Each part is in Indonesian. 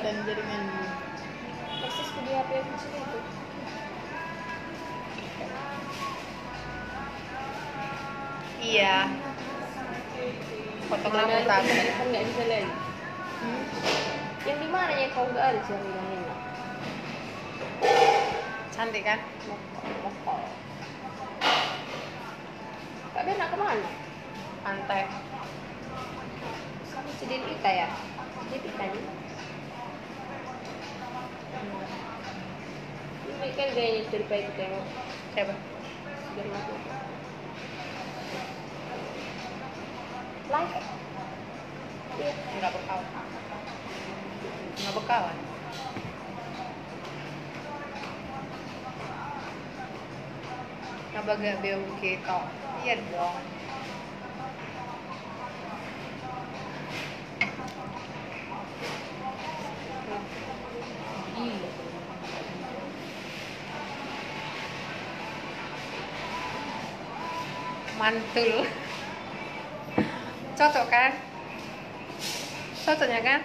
kelihatan jaringan persis di HP yang maksudnya itu. Iya. Foto kamu tak? Telepon nggak bisa lagi. Yang di mana ya kau nggak ada jaringan? Cantik kan? Mokol. Kak Ben nak kemana? Pantai. Sama Cedin Ita ya? Cedin Ita nih? Ini kan gayanya terbaik tengok. Siapa? Dermaku. Like? Iya. Enggak berkawan. Enggak berkawan. Nabaga beung kita. Iya dong. Mantul. Cocok kan? Cocoknya kan?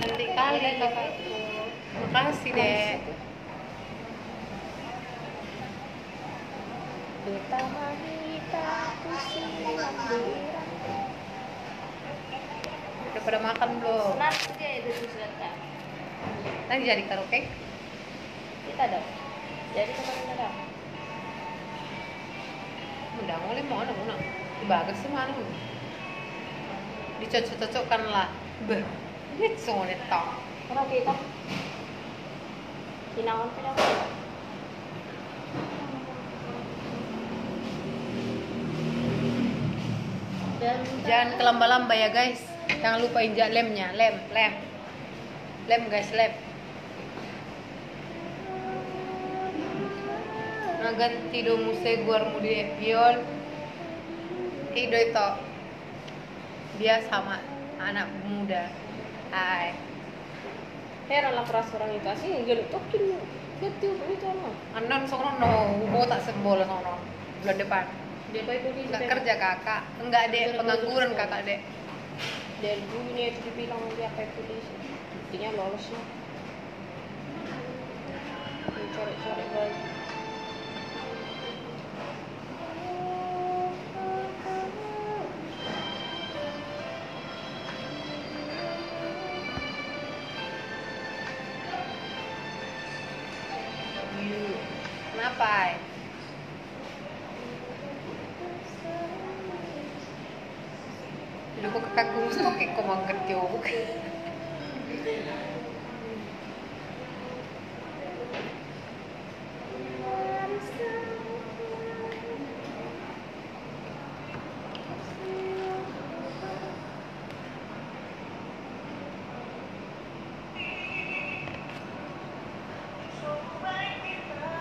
Cantik kali kakak itu. Makasih dek. Betapa kita kusilam. Pada makan belum? Senat aja itu sudah. Nanti jadi karaoke? Kita dong. Jadi kemana dong? Mudah mulai mana? Bagus sih mana? Dicocok-cocokkan lah. Ber. Ini soalnya tau. Karaoke itu? Kinawan pindah. Jangan kelamba-lamba ya guys. Jangan lupa injak lemnya, lem guys, lem. Nagan tido muse guar mudi epiol, tido itu dia sama anak muda. Hai. Heran lah keras orang itu asli, jadi tokin gitu itu orang. Anon sono no, gua tak sebol sono bulan depan. Dia baik itu nggak kerja kakak, enggak dek pengangguran kakak dek. Dari dulunya itu dibilang dia kayak polisi, buktinya lolosnya. Cari-cari lagi. Kenapa? Lupa kakak gumus kok kayak komang ketyok.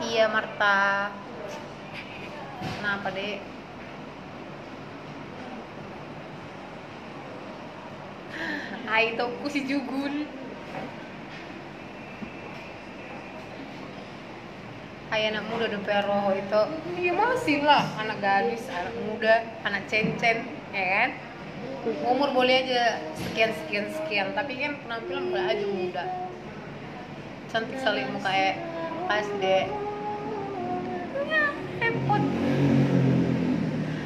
Iya Marta. Kenapa dek? Hai topku si Jugul. Hai anak muda de peroh itu. Iya masih lah anak gadis, anak muda, anak cencen, ya kan? Umur boleh aja sekian, tapi kan penampilan boleh aja muda. Cantik saling muka pas deh. Hempot.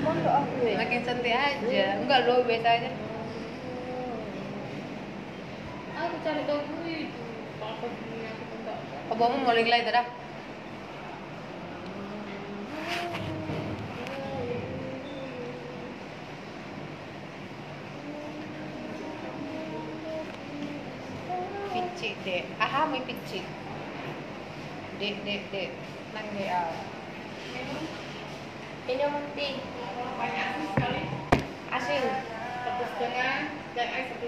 Mondo aku. Makin cantik aja. Enggak loh biasanya. Aku cari tahu itu apa punya aku enggak. Abang mau ngelai dah. Picit deh. Aha, mau picit. Dek. Nang deh. Ini mesti banyak sekali. Asin, tepung dengan dan air 1.7.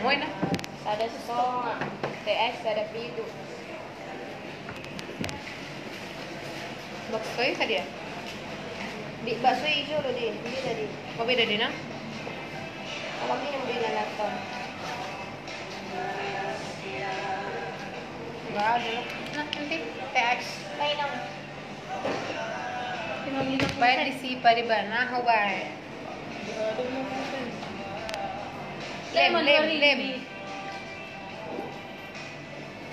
Bueno, ada semua TS ada pidu. Bakso itu dia. Di bakso hijau loh dia, ini tadi. Apa beda dia nah? Kalau minum dia lato. Gak ada. Nah, nanti TX. Baik dong. Baik disi paribana, how baik. Lem.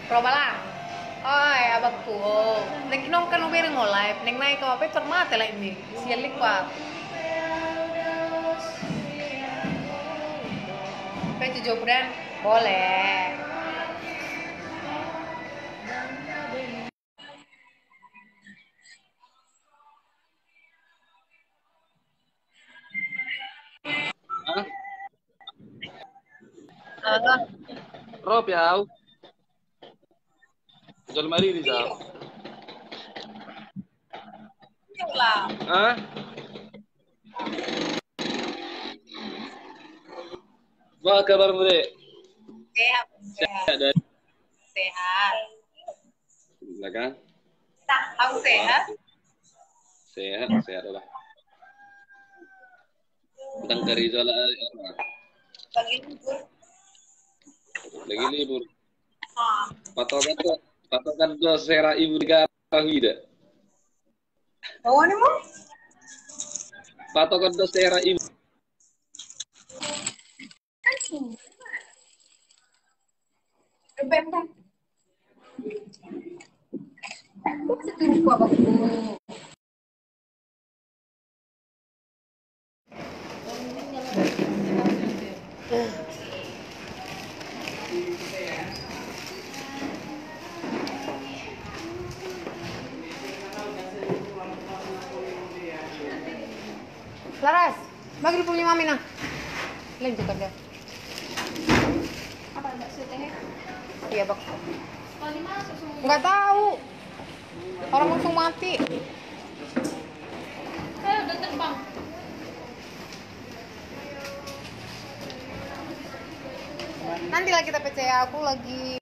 Probalah. Oi, abakku. Nek nong kan ubering live, nek naik ke paper mate lah ini. Sialik kuat. Peci jobran boleh. Rob ya. Jual mari di sah. Wah, kabarmu deh. Sehat. Sehat. Silakan. Nah, aku sehat. Sehat lah. Tentang dari jual lagi libur. Patokan tuh serah ibu negara tidak. Oh, ini mau? Patokan tuh serah ibu. Bentar. Kok setuju apa aku? Laras, bagi punya mami nah. Lain juga dia. Apa enggak seteh? Iya, Bang. Kalau dimasuk semua. Enggak tahu. Orang langsung mati. Saya udah terbang. Nanti lah kita percaya aku lagi